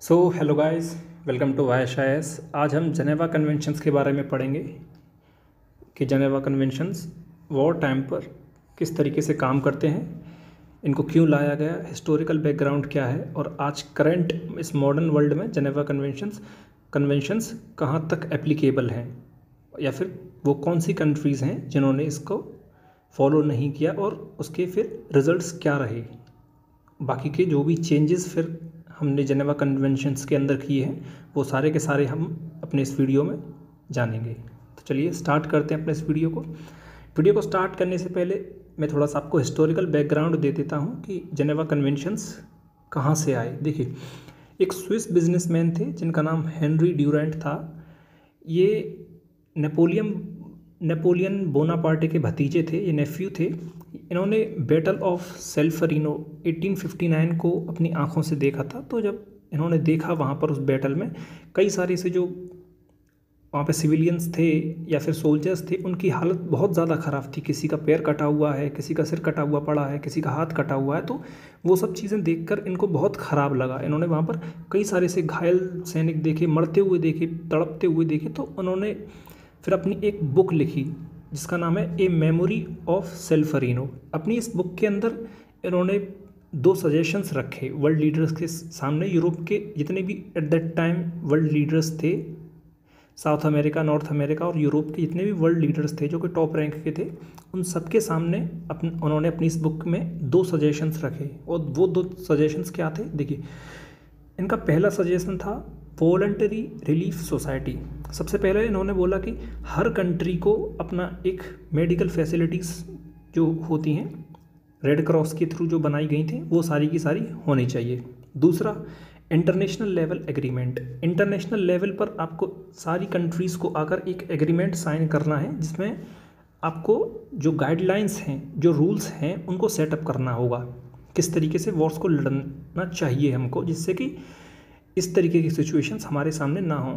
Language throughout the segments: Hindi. So hello guys, welcome to वायश आईएएस। आज हम जनेवा कन्वेंशंस के बारे में पढ़ेंगे कि जनेवा कन्वेंशंस वॉर टाइम पर किस तरीके से काम करते हैं, इनको क्यों लाया गया, हिस्टोरिकल बैकग्राउंड क्या है और आज करंट इस मॉडर्न वर्ल्ड में जनेवा कन्वेंशंस कहाँ तक एप्लीकेबल हैं या फिर वो कौन सी कंट्रीज़ हैं जिन्होंने इसको फॉलो नहीं किया और उसके फिर रिजल्ट्स क्या रहे। बाकी के जो भी चेंजेस फिर हमने जेनेवा कन्वेंशंस के अंदर किए हैं वो सारे के सारे हम अपने इस वीडियो में जानेंगे। तो चलिए स्टार्ट करते हैं अपने इस वीडियो को। वीडियो को स्टार्ट करने से पहले मैं थोड़ा सा आपको हिस्टोरिकल बैकग्राउंड दे देता हूं कि जेनेवा कन्वेंशंस कहां से आए। देखिए, एक स्विस बिजनेसमैन थे जिनका नाम हेनरी ड्यूरेंट था। ये नेपोलियन बोनापार्टे के भतीजे थे, ये नेफ्यू थे। इन्होंने बैटल ऑफ सोल्फेरिनो 1859 को अपनी आँखों से देखा था। तो जब इन्होंने देखा वहाँ पर उस बैटल में कई सारे से जो वहाँ पे सिविलियंस थे या फिर सोल्जर्स थे उनकी हालत बहुत ज़्यादा ख़राब थी। किसी का पैर कटा हुआ है, किसी का सिर कटा हुआ पड़ा है, किसी का हाथ कटा हुआ है। तो वो सब चीज़ें देखकर इनको बहुत ख़राब लगा। इन्होंने वहाँ पर कई सारे से घायल सैनिक देखे, मरते हुए देखे, तड़पते हुए देखे। तो उन्होंने फिर अपनी एक बुक लिखी जिसका नाम है ए मेमोरी ऑफ सोल्फेरिनो। अपनी इस बुक के अंदर इन्होंने दो सजेशंस रखे वर्ल्ड लीडर्स के सामने। यूरोप के जितने भी at that time world leaders थे, साउथ अमेरिका, नॉर्थ अमेरिका और यूरोप के जितने भी वर्ल्ड लीडर्स थे जो कि टॉप रैंक के थे, उन सब के सामने उन्होंने अपनी इस बुक में दो सजेशंस रखे। और वो दो सजेशंस क्या थे? देखिए, इनका पहला सजेशन था वॉलंटरी रिलीफ सोसाइटी। सबसे पहले इन्होंने बोला कि हर कंट्री को अपना एक मेडिकल फैसिलिटीज़ जो होती हैं रेड क्रॉस के थ्रू जो बनाई गई थी वो सारी की सारी होनी चाहिए। दूसरा, international level agreement. International level पर आपको सारी कंट्रीज़ को आकर एक एग्रीमेंट साइन करना है जिसमें आपको जो गाइडलाइंस हैं, जो रूल्स हैं, उनको सेटअप करना होगा किस तरीके से वॉर्स को लड़ना चाहिए हमको, जिससे कि इस तरीके की सिचुएशंस हमारे सामने ना हों।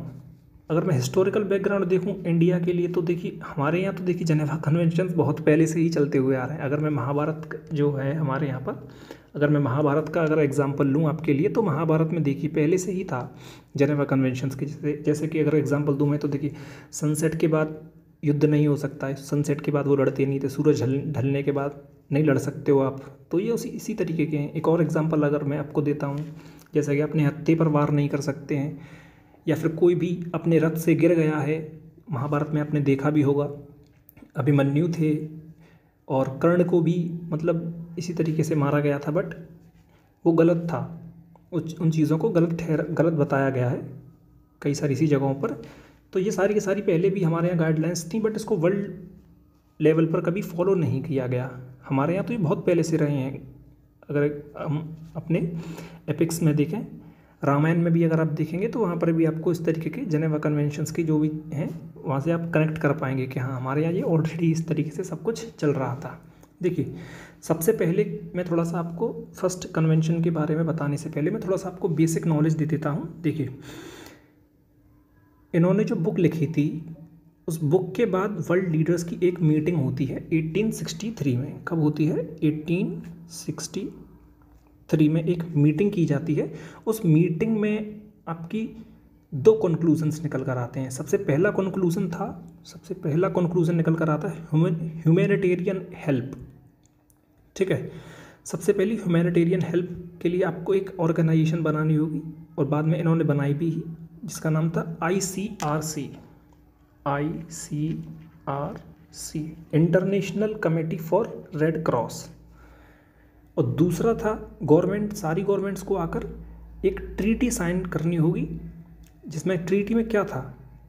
अगर मैं हिस्टोरिकल बैकग्राउंड देखूं इंडिया के लिए तो देखिए, हमारे यहाँ तो देखिए जनेवा कन्वेंशंस बहुत पहले से ही चलते हुए आ रहे हैं। अगर मैं महाभारत जो है हमारे यहाँ पर, अगर मैं महाभारत का अगर एग्जांपल लूँ आपके लिए, तो महाभारत में देखिए पहले से ही था जनेवा कन्वेंशंस के। जैसे कि अगर एग्जांपल दूँ मैं तो देखिए, सनसेट के बाद युद्ध नहीं हो सकता है। सनसेट के बाद वो लड़ते नहीं थे। सूरज ढलने के बाद नहीं लड़ सकते हो आप। तो ये इसी तरीके के हैं। एक और एग्जांपल अगर मैं आपको देता हूँ, जैसा कि अपने हत्थे पर वार नहीं कर सकते हैं, या फिर कोई भी अपने रथ से गिर गया है। महाभारत में आपने देखा भी होगा, अभिमन्यु थे और कर्ण को भी मतलब इसी तरीके से मारा गया था, बट वो गलत था। उन चीज़ों को गलत बताया गया है कई सारी सी जगहों पर। तो ये सारी की सारी पहले भी हमारे यहाँ गाइडलाइंस थी, बट इसको वर्ल्ड लेवल पर कभी फॉलो नहीं किया गया। हमारे यहाँ तो ये बहुत पहले से रहे हैं। अगर हम अपने एपिक्स में देखें, रामायण में भी अगर आप देखेंगे तो वहाँ पर भी आपको इस तरीके के जनेवा कन्वेंशंस की जो भी हैं वहाँ से आप कनेक्ट कर पाएंगे कि हाँ, हमारे यहाँ ये ऑलरेडी इस तरीके से सब कुछ चल रहा था। देखिए, सबसे पहले मैं थोड़ा सा आपको फर्स्ट कन्वेंशन के बारे में बताने से पहले मैं थोड़ा सा आपको बेसिक नॉलेज दे देता हूँ। देखिए, इन्होंने जो बुक लिखी थी उस बुक के बाद वर्ल्ड लीडर्स की एक मीटिंग होती है 1863 में। कब होती है? 1863 में एक मीटिंग की जाती है। उस मीटिंग में आपकी दो कंक्लूजन्स निकल कर आते हैं। सबसे पहला कंक्लूजन निकल कर आता है ह्यूमैनिटेरियन हेल्प। ठीक है, सबसे पहली ह्यूमैनिटेरियन हेल्प के लिए आपको एक ऑर्गेनाइजेशन बनानी होगी और बाद में इन्होंने बनाई भी, जिसका नाम था ICRC, international committee for red cross. और दूसरा था सारी गवर्नमेंट्स को आकर एक ट्रीटी साइन करनी होगी, जिसमें ट्रीटी में क्या था,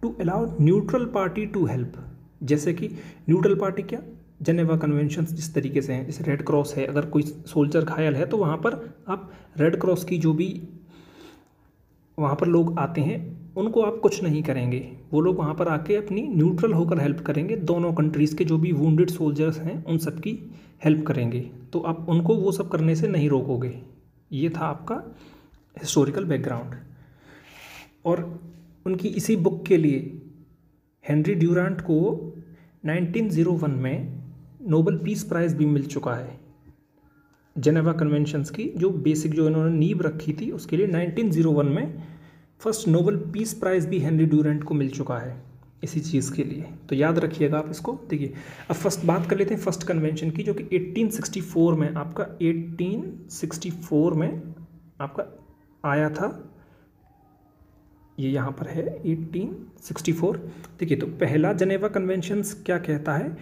to allow neutral party to help. जैसे कि न्यूट्रल पार्टी क्या, जनेवा कन्वेंशंस जिस तरीके से हैं, जैसे रेड क्रॉस है, अगर कोई सोल्जर घायल है तो वहाँ पर आप रेड क्रॉस की जो भी वहाँ पर लोग आते हैं उनको आप कुछ नहीं करेंगे। वो लोग वहाँ पर आके अपनी न्यूट्रल होकर हेल्प करेंगे। दोनों कंट्रीज़ के जो भी वुंडेड सोल्जर्स हैं उन सब की हेल्प करेंगे। तो आप उनको वो सब करने से नहीं रोकोगे। ये था आपका हिस्टोरिकल बैकग्राउंड। और उनकी इसी बुक के लिए हेनरी ड्यूरेंट को 1901 में नोबेल पीस प्राइज़ भी मिल चुका है। जेनेवा कन्वेंशंस की जो बेसिक जो इन्होंने नींव रखी थी उसके लिए 1901 में फर्स्ट नोबेल पीस प्राइज़ भी हेनरी ड्यूरेंट को मिल चुका है इसी चीज़ के लिए। तो याद रखिएगा आप इसको। देखिए अब फर्स्ट बात कर लेते हैं फर्स्ट कन्वेंशन की, जो कि 1864 में आपका 1864 में आपका आया था, ये यहाँ पर है 1864। देखिए तो पहला जनेवा कन्वेंशंस क्या कहता है,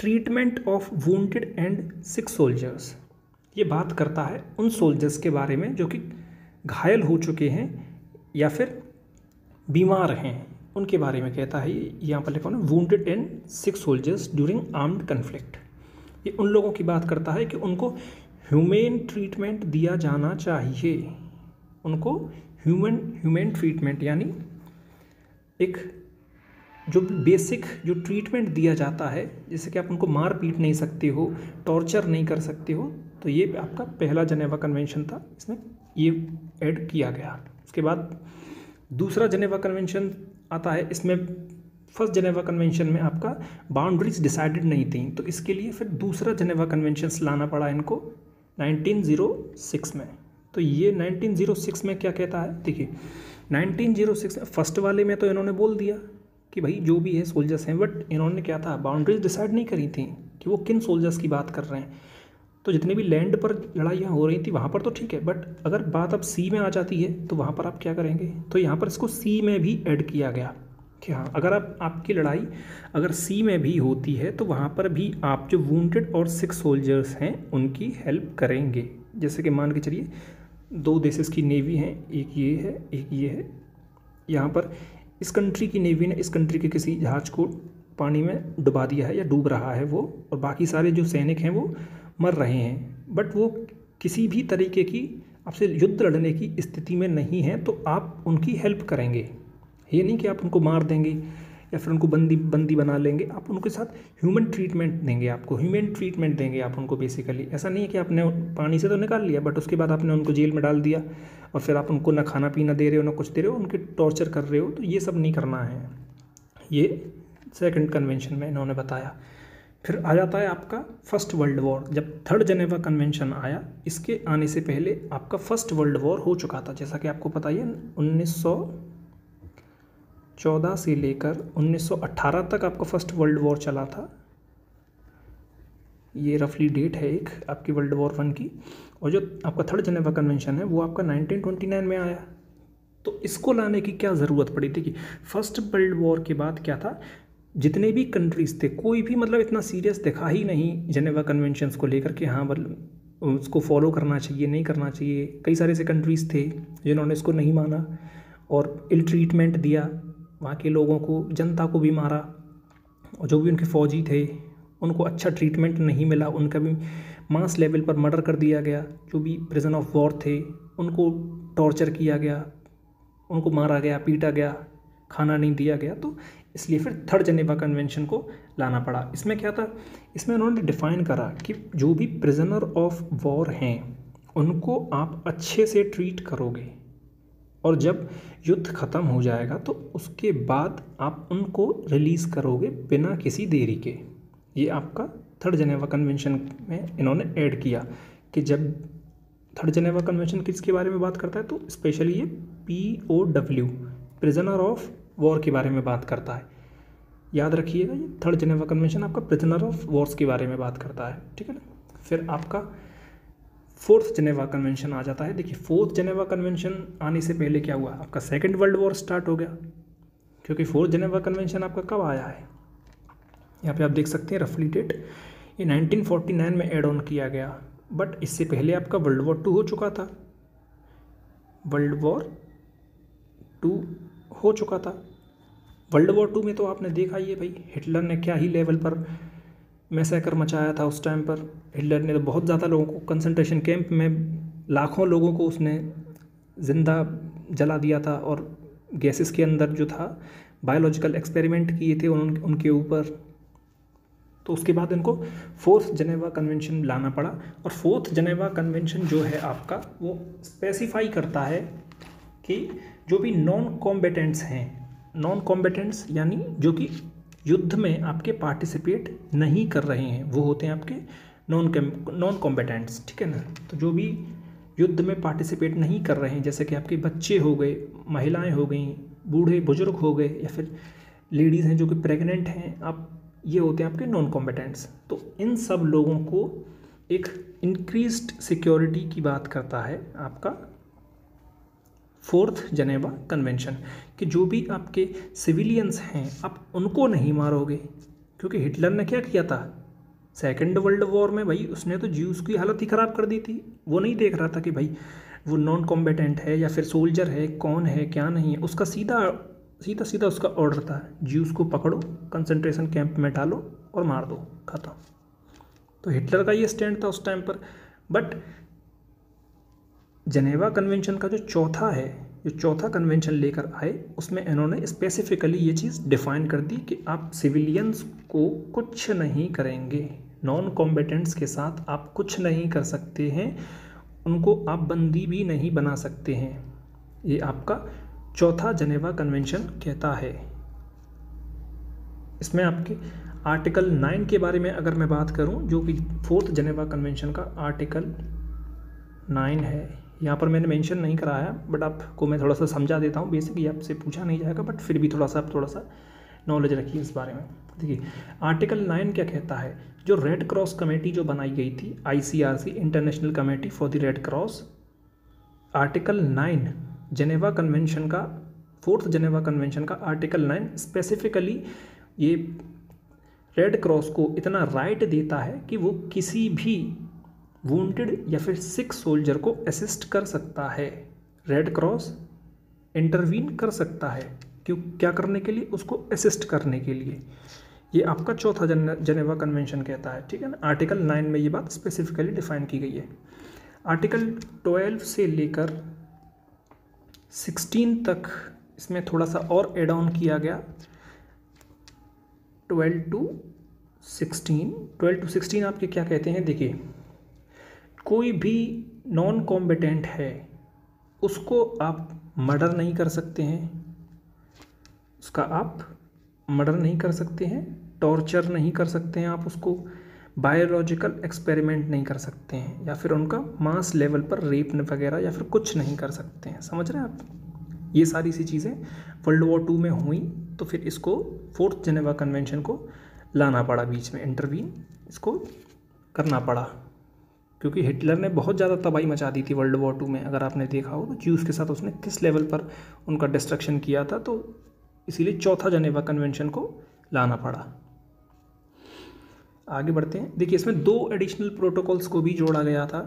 treatment of wounded and sick soldiers. ये बात करता है उन सोल्जर्स के बारे में जो कि घायल हो चुके हैं या फिर बीमार हैं, उनके बारे में कहता है। यहाँ पर लिखा हुआ है wounded and sick soldiers during armed conflict. ये उन लोगों की बात करता है कि उनको ह्यूमेन ट्रीटमेंट दिया जाना चाहिए, उनको ह्यूमन ट्रीटमेंट, यानी एक जो बेसिक जो ट्रीटमेंट दिया जाता है जैसे कि आप उनको मार पीट नहीं सकते हो, टॉर्चर नहीं कर सकते हो। तो ये आपका पहला जनेवा कन्वेंशन था, इसमें ये ऐड किया गया। उसके बाद दूसरा जनेवा कन्वेंशन आता है, इसमें फर्स्ट जनेवा कन्वेंशन में आपका बाउंड्रीज डिसाइडेड नहीं थी, तो इसके लिए फिर दूसरा जनेवा कन्वेंशन लाना पड़ा इनको 1906 में। तो ये 1906 में क्या कहता है, देखिए 1906 में फर्स्ट वाले में तो इन्होंने बोल दिया कि भाई जो भी है सोल्जर्स हैं, बट इन्होंने क्या था बाउंड्रीज डिसाइड नहीं करी थी कि वो किन सोल्जर्स की बात कर रहे हैं। तो जितने भी लैंड पर लड़ाइयाँ हो रही थी वहाँ पर तो ठीक है, बट अगर बात अब सी में आ जाती है तो वहाँ पर आप क्या करेंगे। तो यहाँ पर इसको सी में भी ऐड किया गया कि हाँ अगर आपकी लड़ाई अगर सी में भी होती है तो वहाँ पर भी आप जो वूंडेड और सिक सोल्जर्स हैं उनकी हेल्प करेंगे। जैसे कि मान के चलिए दो देशों की नेवी हैं, एक ये है एक ये है, यहाँ पर इस कंट्री की नेवी ने इस कंट्री के किसी जहाज़ को पानी में डुबा दिया है या डूब रहा है वो, और बाकी सारे जो सैनिक हैं वो मर रहे हैं, बट वो किसी भी तरीके की आपसे युद्ध लड़ने की स्थिति में नहीं है, तो आप उनकी हेल्प करेंगे। ये नहीं कि आप उनको मार देंगे या फिर उनको बंदी बना लेंगे, आप उनके साथ ह्यूमन ट्रीटमेंट देंगे, आपको ह्यूमन ट्रीटमेंट देंगे आप उनको। बेसिकली ऐसा नहीं है कि आपने पानी से तो निकाल लिया बट उसके बाद आपने उनको जेल में डाल दिया और फिर आप उनको ना खाना पीना दे रहे हो ना कुछ दे रहे हो, उनके टॉर्चर कर रहे हो, तो ये सब नहीं करना है। ये सेकंड कन्वेंशन में इन्होंने बताया। फिर आ जाता है आपका फर्स्ट वर्ल्ड वॉर। जब थर्ड जनेवा कन्वेंशन आया, इसके आने से पहले आपका फर्स्ट वर्ल्ड वॉर हो चुका था, जैसा कि आपको पता ही है 1914 से लेकर 1918 तक आपका फर्स्ट वर्ल्ड वॉर चला था। ये रफली डेट है एक आपकी वर्ल्ड वॉर वन की। और जो आपका थर्ड जनेवा कन्वेंशन है वो आपका 1929 में आया। तो इसको लाने की क्या ज़रूरत पड़ी थी कि फर्स्ट वर्ल्ड वॉर के बाद क्या था, जितने भी कंट्रीज़ थे कोई भी मतलब इतना सीरियस दिखा ही नहीं जनेवा कन्वेंशंस को लेकर के हाँ मतलब उसको फॉलो करना चाहिए नहीं करना चाहिए। कई सारे ऐसे कंट्रीज़ थे जिन्होंने इसको नहीं माना और इल ट्रीटमेंट दिया, वहाँ के लोगों को जनता को भी मारा, और जो भी उनके फौजी थे उनको अच्छा ट्रीटमेंट नहीं मिला, उनका भी मास लेवल पर मर्डर कर दिया गया, जो भी प्रिजन ऑफ वॉर थे उनको टॉर्चर किया गया, उनको मारा गया पीटा गया, खाना नहीं दिया गया। तो इसलिए फिर थर्ड जनेवा कन्वेंशन को लाना पड़ा। इसमें क्या था, इसमें उन्होंने डिफ़ाइन करा कि जो भी प्रिजनर ऑफ वॉर हैं उनको आप अच्छे से ट्रीट करोगे और जब युद्ध ख़त्म हो जाएगा तो उसके बाद आप उनको रिलीज़ करोगे बिना किसी देरी के। ये आपका थर्ड जनेवा कन्वेंशन में इन्होंने ऐड किया कि जब थर्ड जनेवा कन्वेंशन किसके बारे में बात करता है तो स्पेशली ये POW प्रिजनर ऑफ वॉर के बारे में बात करता है। याद रखिएगा ये थर्ड जनेवा कन्वेंशन आपका प्रिजनर ऑफ वॉर्स के बारे में बात करता है, ठीक है ना। फिर आपका फोर्थ जनेवा कन्वेंशन आ जाता है। देखिए फोर्थ जनेवा कन्वेंशन आने से पहले क्या हुआ, आपका सेकंड वर्ल्ड वॉर स्टार्ट हो गया, क्योंकि फोर्थ जनेवा कन्वेंशन आपका कब आया है यहाँ पे आप देख सकते हैं रफली डेट, ये 1949 में एड ऑन किया गया, बट इससे पहले आपका वर्ल्ड वॉर टू हो चुका था, वर्ल्ड वॉर टू हो चुका था। वर्ल्ड वॉर टू में तो आपने देखा ये भाई हिटलर ने क्या ही लेवल पर मैसेकर मचाया था उस टाइम पर। हिटलर ने तो बहुत ज़्यादा लोगों को कंसंट्रेशन कैंप में लाखों लोगों को उसने ज़िंदा जला दिया था और गैसेस के अंदर जो था बायोलॉजिकल एक्सपेरिमेंट किए थे उनके ऊपर। तो उसके बाद इनको फोर्थ जनेवा कन्वेंशन लाना पड़ा। और फोर्थ जनेवा कन्वेंशन जो है आपका वो स्पेसिफाई करता है कि जो भी नॉन कॉम्बेटेंट्स हैं, नॉन कॉम्बेटेंट्स यानी जो कि युद्ध में आपके पार्टिसिपेट नहीं कर रहे हैं, वो होते हैं आपके नॉन कॉम्बेटेंट्स, ठीक है ना। तो जो भी युद्ध में पार्टिसिपेट नहीं कर रहे हैं, जैसे कि आपके बच्चे हो गए, महिलाएं हो गई, बूढ़े बुजुर्ग हो गए, या फिर लेडीज़ हैं जो कि प्रेग्नेंट हैं, आप ये होते हैं आपके नॉन कॉम्बेटेंट्स। तो इन सब लोगों को एक इंक्रीज्ड सिक्योरिटी की बात करता है आपका फोर्थ जनेवा कन्वेंशन, कि जो भी आपके सिविलियंस हैं आप उनको नहीं मारोगे, क्योंकि हिटलर ने क्या किया था सेकेंड वर्ल्ड वॉर में, भाई उसने तो ज्यूस की हालत ही ख़राब कर दी थी। वो नहीं देख रहा था कि भाई वो नॉन कॉम्बेटेंट है या फिर सोल्जर है, कौन है क्या नहीं है, उसका सीधा उसका ऑर्डर था ज्यूस को पकड़ो, कंसंट्रेशन कैंप में डालो और मार दो, खत्म। तो हिटलर का ये स्टैंड था उस टाइम पर। बट जनेवा कन्वेंशन का जो चौथा कन्वेंशन लेकर आए, उसमें इन्होंने स्पेसिफिकली ये चीज़ डिफाइन कर दी कि आप सिविलियंस को कुछ नहीं करेंगे, नॉन कॉम्बेटेंट्स के साथ आप कुछ नहीं कर सकते हैं, उनको आप बंदी भी नहीं बना सकते हैं। ये आपका चौथा जनेवा कन्वेंशन कहता है। इसमें आपके आर्टिकल 9 के बारे में अगर मैं बात करूं, जो कि फोर्थ जनेवा कन्वेंशन का आर्टिकल 9 है, यहाँ पर मैंने मेंशन नहीं कराया, बट आपको मैं थोड़ा सा समझा देता हूँ। बेसिकली आपसे पूछा नहीं जाएगा, बट फिर भी थोड़ा सा नॉलेज रखिए इस बारे में। देखिए आर्टिकल 9 क्या कहता है। जो रेड क्रॉस कमेटी जो बनाई गई थी, ICRC international committee for the red cross, article 9 Geneva convention का, फोर्थ जनेवा कन्वेंशन का आर्टिकल 9 स्पेसिफिकली ये रेड क्रॉस को इतना राइट देता है कि वो किसी भी वूंडेड या फिर सिक सोल्जर को असिस्ट कर सकता है। रेड क्रॉस इंटरवीन कर सकता है, क्यों, क्या करने के लिए, उसको असिस्ट करने के लिए। ये आपका चौथा जनेवा कन्वेंशन कहता है, ठीक है ना। आर्टिकल 9 में ये बात स्पेसिफिकली डिफाइन की गई है। आर्टिकल 12 से लेकर 16 तक इसमें थोड़ा सा और एड ऑन किया गया। 12 to 16 आपके क्या कहते हैं। देखिए कोई भी नॉन कॉम्बेटेंट है उसको आप मर्डर नहीं कर सकते हैं, टॉर्चर नहीं कर सकते हैं आप उसको, बायोलॉजिकल एक्सपेरिमेंट नहीं कर सकते हैं, या फिर उनका मास लेवल पर रेप वगैरह या फिर कुछ नहीं कर सकते हैं। समझ रहे हैं आप, ये सारी सी चीज़ें वर्ल्ड वॉर 2 में हुई, तो फिर इसको फोर्थ जनेवा कन्वेंशन को लाना पड़ा, बीच में इंटरवीन इसको करना पड़ा, क्योंकि हिटलर ने बहुत ज़्यादा तबाही मचा दी थी वर्ल्ड वॉर 2 में। अगर आपने देखा हो तो ज्यूज़ के साथ उसने किस लेवल पर उनका डिस्ट्रक्शन किया था, तो इसीलिए चौथा जनेवा कन्वेंशन को लाना पड़ा। आगे बढ़ते हैं। देखिए इसमें 2 एडिशनल प्रोटोकॉल्स को भी जोड़ा गया था।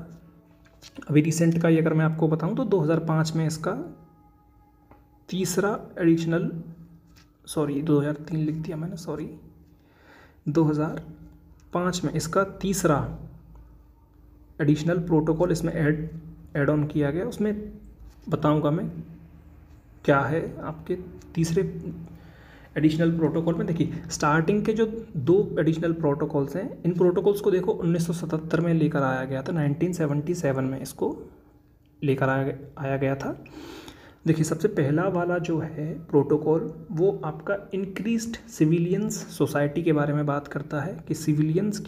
अभी रिसेंट का ये अगर मैं आपको बताऊं तो 2005 में इसका 2005 में इसका 3रा एडिशनल प्रोटोकॉल इसमें ऐड ऑन किया गया। उसमें बताऊंगा मैं क्या है आपके 3रे एडिशनल प्रोटोकॉल में। देखिए स्टार्टिंग के जो 2 एडिशनल प्रोटोकॉल्स हैं, इन प्रोटोकॉल्स को देखो 1977 में लेकर आया गया था, 1977 में इसको लेकर आया गया था। देखिए सबसे पहला वाला जो है प्रोटोकॉल, वो आपका इंक्रीज्ड सिविलियंस सोसाइटी के बारे में बात करता है, कि सिविलियंस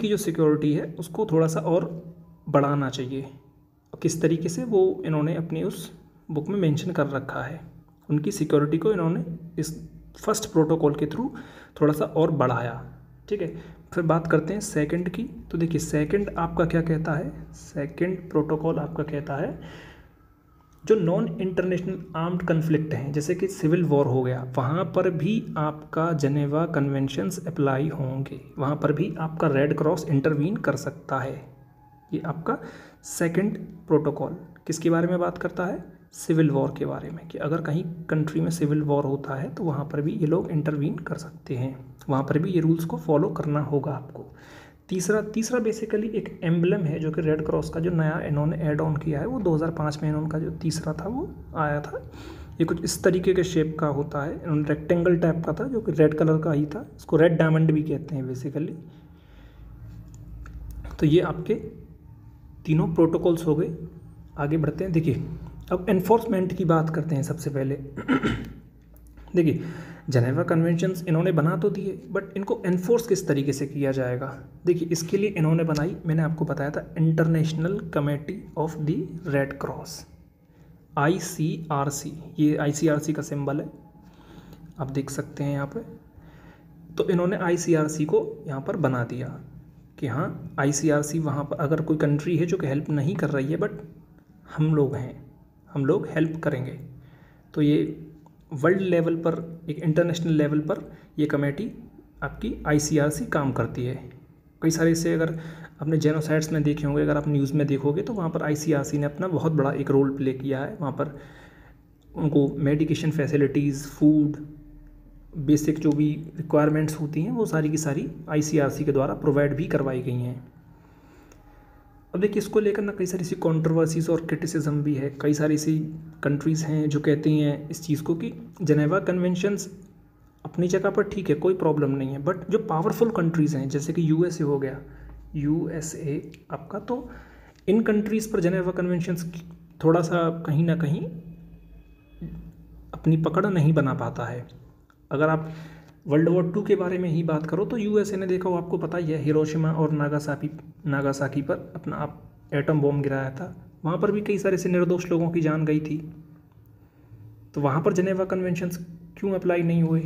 की सिक्योरिटी है उसको थोड़ा सा और बढ़ाना चाहिए। किस तरीके से, वो इन्होंने अपनी उस बुक में मेंशन कर रखा है। उनकी सिक्योरिटी को इन्होंने इस फर्स्ट प्रोटोकॉल के थ्रू थोड़ा सा और बढ़ाया, ठीक है। फिर बात करते हैं सेकंड की। तो देखिए सेकंड आपका क्या कहता है, सेकंड प्रोटोकॉल आपका कहता है जो नॉन इंटरनेशनल आर्म्ड कन्फ्लिक्ट हैं, जैसे कि सिविल वॉर हो गया, वहाँ पर भी आपका जनेवा कन्वेंशंस अप्लाई होंगे, वहाँ पर भी आपका रेड क्रॉस इंटरवीन कर सकता है। ये आपका सेकंड प्रोटोकॉल किसके बारे में बात करता है, सिविल वॉर के बारे में, कि अगर कहीं कंट्री में सिविल वॉर होता है तो वहाँ पर भी ये लोग इंटरवीन कर सकते हैं, वहाँ पर भी ये रूल्स को फॉलो करना होगा आपको। तीसरा बेसिकली एक एम्बलम है जो कि रेड क्रॉस का जो नया इन्होंने ऐड ऑन किया है, वो 2005 में इन्होंने का जो 3रा था वो आया था। ये कुछ इस तरीके के शेप का होता है, इन्होंने रेक्टेंगल टाइप का था जो कि रेड कलर का ही था, इसको रेड डायमंड भी कहते हैं बेसिकली। तो ये आपके 3 प्रोटोकॉल्स हो गए। आगे बढ़ते हैं। देखिए अब एनफोर्समेंट की बात करते हैं सबसे पहले। देखिए जेनेवा कन्वेंशंस इन्होंने बना तो दिए, बट इनको एनफोर्स किस तरीके से किया जाएगा। देखिए, इसके लिए इन्होंने बनाई, मैंने आपको बताया था, international committee of the red Cross, ICRC। ये ICRC का सिंबल है, आप देख सकते हैं यहाँ पे। तो इन्होंने ICRC को यहाँ पर बना दिया कि हाँ, ICRC वहाँ पर अगर कोई कंट्री है जो कि हेल्प नहीं कर रही है, बट हम लोग हैं, हम लोग हेल्प करेंगे। तो ये वर्ल्ड लेवल पर, एक इंटरनेशनल लेवल पर ये कमेटी आपकी ICRC काम करती है। कई सारे से अगर आपने जेनोसाइड्स में देखे होंगे, अगर आप न्यूज़ में देखोगे तो वहाँ पर ICRC ने अपना बहुत बड़ा एक रोल प्ले किया है। वहाँ पर उनको मेडिकेशन फैसिलिटीज़, फूड, बेसिक जो भी रिक्वायरमेंट्स होती हैं वो सारी की सारी ICRC के द्वारा प्रोवाइड भी करवाई गई हैं। अब देखिए, इसको लेकर ना कई सारी सी कॉन्ट्रोवर्सीज़ और क्रिटिसिज्म भी है। कई सारी सी कंट्रीज़ हैं जो कहती हैं इस चीज़ को कि जेनेवा कन्वेंशंस अपनी जगह पर ठीक है, कोई प्रॉब्लम नहीं है, बट जो पावरफुल कंट्रीज़ हैं जैसे कि USA हो गया, USA आपका, तो इन कंट्रीज़ पर जेनेवा कन्वेंशंस थोड़ा सा कहीं ना कहीं अपनी पकड़ नहीं बना पाता है। अगर आप वर्ल्ड वॉर 2 के बारे में ही बात करो तो USA ने, देखा हो आपको पता ही है, हिरोशिमा और नागासाकी पर अपना एटम बॉम्ब गिराया था। वहाँ पर भी कई सारे से निर्दोष लोगों की जान गई थी। तो वहाँ पर जेनेवा कन्वेंशंस क्यों अप्लाई नहीं हुए?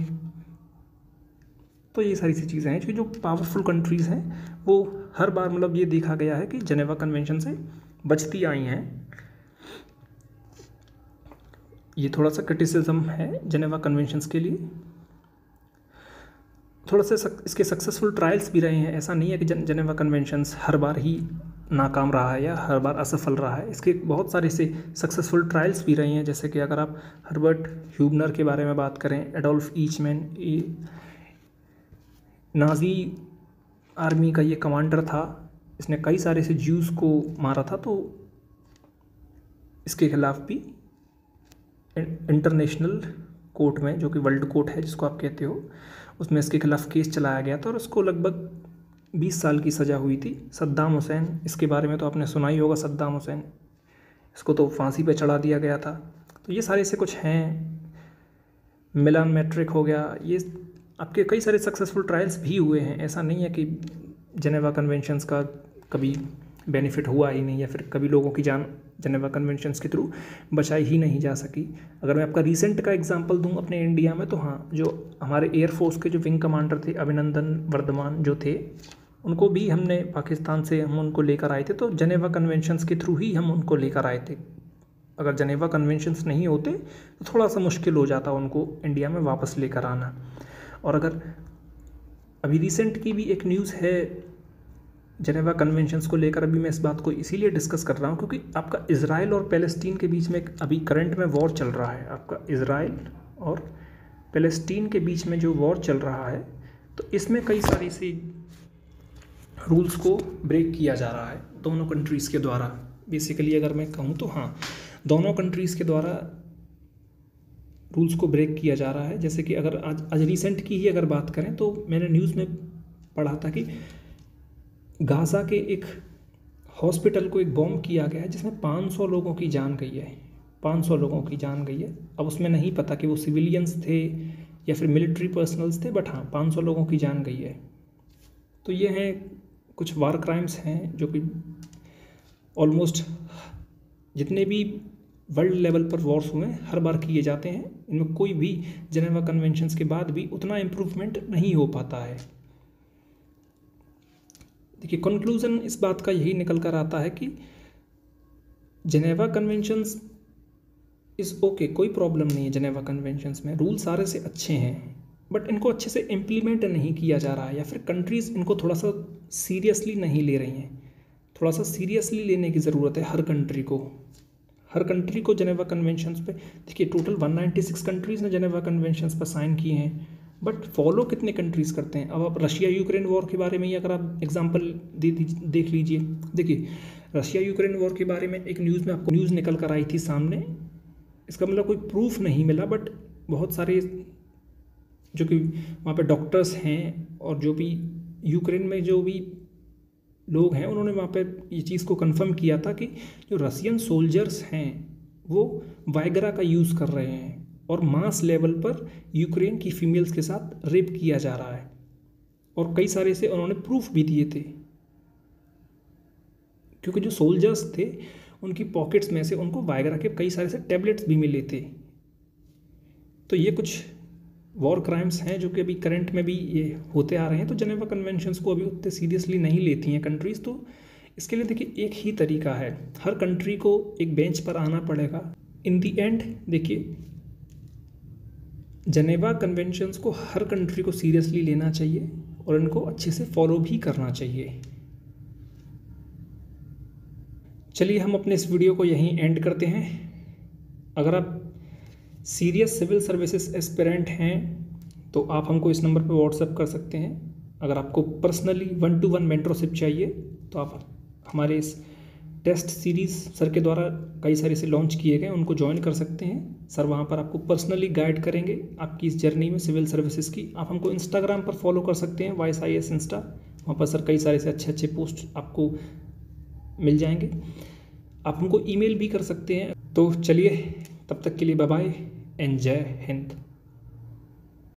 तो ये सारी सी चीज़ें हैं कि जो पावरफुल कंट्रीज़ हैं वो हर बार, मतलब ये देखा गया है कि जेनेवा कन्वेंशन से बचती आई हैं। ये थोड़ा सा क्रिटिसिज्म है जेनेवा कन्वेंशंस के लिए। थोड़ा सा इसके सक्सेसफुल ट्रायल्स भी रहे हैं। ऐसा नहीं है कि जेनेवा कन्वेंशंस हर बार ही नाकाम रहा है या हर बार असफल रहा है। इसके बहुत सारे से सक्सेसफुल ट्रायल्स भी रहे हैं, जैसे कि अगर आप हर्बर्ट ह्यूबनर के बारे में बात करें, एडोल्फ ईचमैन, नाजी आर्मी का ये कमांडर था, इसने कई सारे से ज्यूस को मारा था। तो इसके खिलाफ भी इंटरनेशनल कोर्ट में, जो कि वर्ल्ड कोर्ट है जिसको आप कहते हो, उसमें इसके खिलाफ केस चलाया गया था और उसको लगभग 20 साल की सज़ा हुई थी। सद्दाम हुसैन, इसके बारे में तो आपने सुना ही होगा, सद्दाम हुसैन, इसको तो फांसी पे चढ़ा दिया गया था। तो ये सारे से कुछ हैं, मिलान मैट्रिक हो गया, ये आपके कई सारे सक्सेसफुल ट्रायल्स भी हुए हैं। ऐसा नहीं है कि जेनेवा कन्वेंशंस का कभी बेनिफिट हुआ ही नहीं या फिर कभी लोगों की जान जेनेवा कन्वेंशंस के थ्रू बचाई ही नहीं जा सकी। अगर मैं आपका रीसेंट का एग्जांपल दूं अपने इंडिया में, तो हाँ, जो हमारे एयरफोर्स के जो विंग कमांडर थे, अभिनंदन वर्धमान जो थे, उनको भी हमने पाकिस्तान से हम उनको लेकर आए थे। तो जेनेवा कन्वेंशंस के थ्रू ही हम उनको लेकर आए थे। अगर जेनेवा कन्वेंशंस नहीं होते तो थोड़ा सा मुश्किल हो जाता उनको इंडिया में वापस लेकर आना। और अगर अभी रिसेंट की भी एक न्यूज़ है जेनेवा कन्वेंशंस को लेकर, अभी मैं इस बात को इसीलिए डिस्कस कर रहा हूँ क्योंकि आपका इजराइल और पैलेस्टीन के बीच में अभी करंट में वॉर चल रहा है। आपका इजराइल और पैलेस्टीन के बीच में जो वॉर चल रहा है, तो इसमें कई सारी सी रूल्स को ब्रेक किया जा रहा है दोनों कंट्रीज़ के द्वारा। बेसिकली अगर मैं कहूँ तो हाँ, दोनों कंट्रीज़ के द्वारा रूल्स को ब्रेक किया जा रहा है। जैसे कि अगर आज रिसेंट की ही अगर बात करें तो मैंने न्यूज़ में पढ़ा था कि गाज़ा के एक हॉस्पिटल को एक बॉम्ब किया गया है जिसमें 500 लोगों की जान गई है। 500 लोगों की जान गई है। अब उसमें नहीं पता कि वो सिविलियंस थे या फिर मिलिट्री पर्सनल्स थे, बट हाँ, 500 लोगों की जान गई है। तो ये हैं कुछ वार क्राइम्स हैं जो कि ऑलमोस्ट जितने भी वर्ल्ड लेवल पर वॉर्स हुए हैं हर बार किए जाते हैं। इनमें कोई भी जेनेवा कन्वेंशंस के बाद भी उतना इम्प्रूवमेंट नहीं हो पाता है। देखिए, कंक्लूज़न इस बात का यही निकल कर आता है कि जेनेवा कन्वेंशंस इज़ ओके, कोई प्रॉब्लम नहीं है जेनेवा कन्वेंशंस में, रूल सारे से अच्छे हैं, बट इनको अच्छे से इम्प्लीमेंट नहीं किया जा रहा है या फिर कंट्रीज़ इनको थोड़ा सा सीरियसली नहीं ले रही हैं। थोड़ा सा सीरियसली लेने की ज़रूरत है हर कंट्री को। हर कंट्री को जेनेवा कन्वेंशंस पे, देखिए, टोटल 196 कंट्रीज़ ने जेनेवा कन्वेंशंस पर साइन किए हैं, बट फॉलो कितने कंट्रीज़ करते हैं। अब आप रशिया यूक्रेन वॉर के बारे में ही अगर आप एग्जांपल देख लीजिए। देखिए, रशिया यूक्रेन वॉर के बारे में एक न्यूज़ में आपको न्यूज़ निकल कर आई थी सामने। इसका मतलब कोई प्रूफ नहीं मिला, बट बहुत सारे जो कि वहाँ पर डॉक्टर्स हैं और जो भी यूक्रेन में जो भी लोग हैं, उन्होंने वहाँ पे ये चीज़ को कंफर्म किया था कि जो रसियन सोल्जर्स हैं वो वाइगरा का यूज़ कर रहे हैं और मास लेवल पर यूक्रेन की फीमेल्स के साथ रेप किया जा रहा है, और कई सारे से उन्होंने प्रूफ भी दिए थे, क्योंकि जो सोल्जर्स थे उनकी पॉकेट्स में से उनको वायग्रा के कई सारे से टैबलेट्स भी मिले थे। तो ये कुछ वॉर क्राइम्स हैं जो कि अभी करंट में भी ये होते आ रहे हैं। तो जेनेवा कन्वेंशंस को अभी उतने सीरियसली नहीं लेती हैं कंट्रीज़। तो इसके लिए देखिए एक ही तरीका है, हर कंट्री को एक बेंच पर आना पड़ेगा। इन दी एंड देखिए जेनेवा कन्वेंशंस को हर कंट्री को सीरियसली लेना चाहिए और इनको अच्छे से फॉलो भी करना चाहिए। चलिए हम अपने इस वीडियो को यहीं एंड करते हैं। अगर आप सीरियस सिविल सर्विसेज एस्पिरेंट हैं तो आप हमको इस नंबर पर व्हाट्सएप कर सकते हैं। अगर आपको पर्सनली 1-to-1 मेंटरशिप चाहिए तो आप हमारे इस टेस्ट सीरीज़ सर के द्वारा कई सारे से लॉन्च किए गए उनको ज्वाइन कर सकते हैं। सर वहाँ पर आपको पर्सनली गाइड करेंगे आपकी इस जर्नी में सिविल सर्विसेज की। आप हमको इंस्टाग्राम पर फॉलो कर सकते हैं, VysIAS इंस्टा, वहाँ पर सर कई सारे से अच्छे अच्छे पोस्ट आपको मिल जाएंगे। आप हमको ईमेल भी कर सकते हैं। तो चलिए तब तक के लिए बाय बाय एंड जय हिंद।